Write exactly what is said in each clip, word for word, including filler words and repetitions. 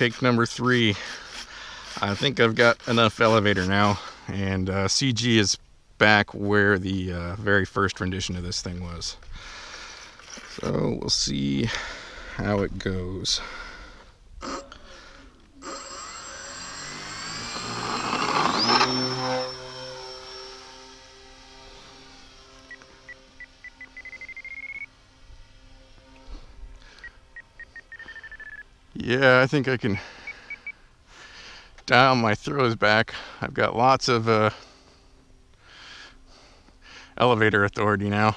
take number three. I think I've got enough elevator now, and uh, C G is back where the uh, very first rendition of this thing was. So we'll see how it goes. Yeah, I think I can dial my throws back. I've got lots of uh, elevator authority now.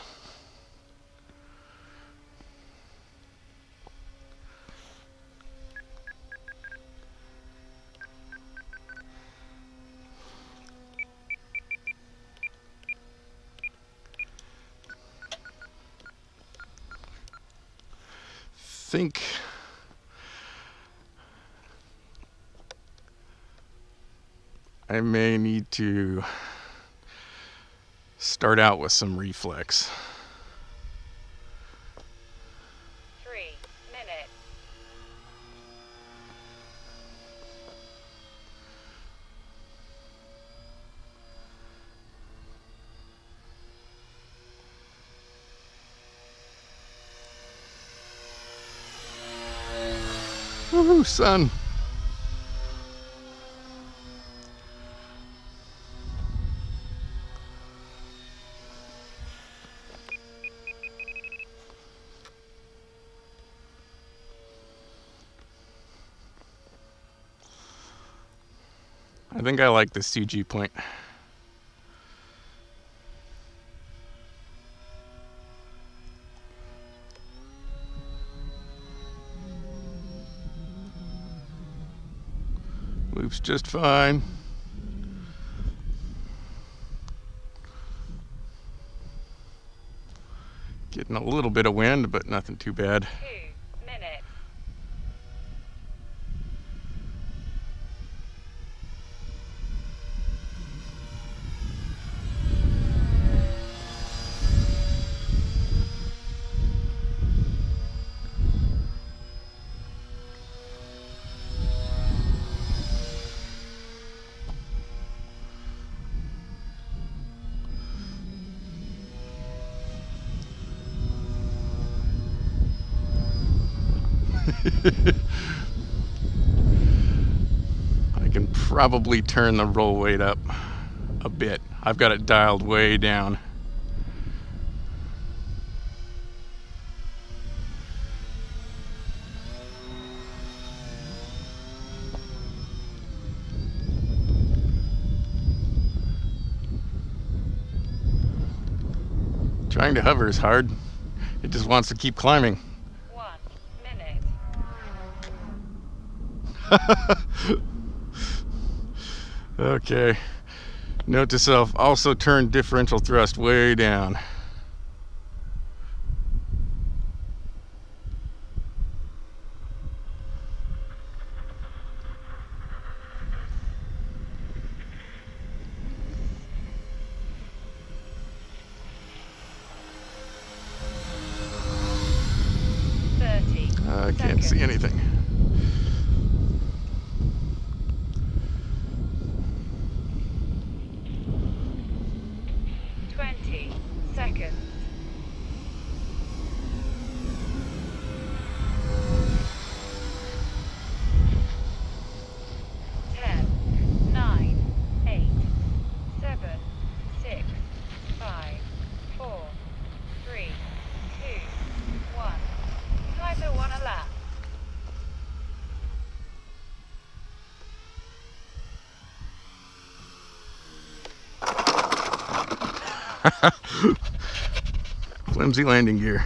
Think I may need to start out with some reflex. Three minutes. Woohoo, son! I think I like this C G point. Loops just fine. Getting a little bit of wind, but nothing too bad. I can probably turn the roll weight up a bit. I've got it dialed way down. Trying to hover is hard. It just wants to keep climbing. Okay, note to self, also turn differential thrust way down. thirty I can't see anything. Flimsy landing gear.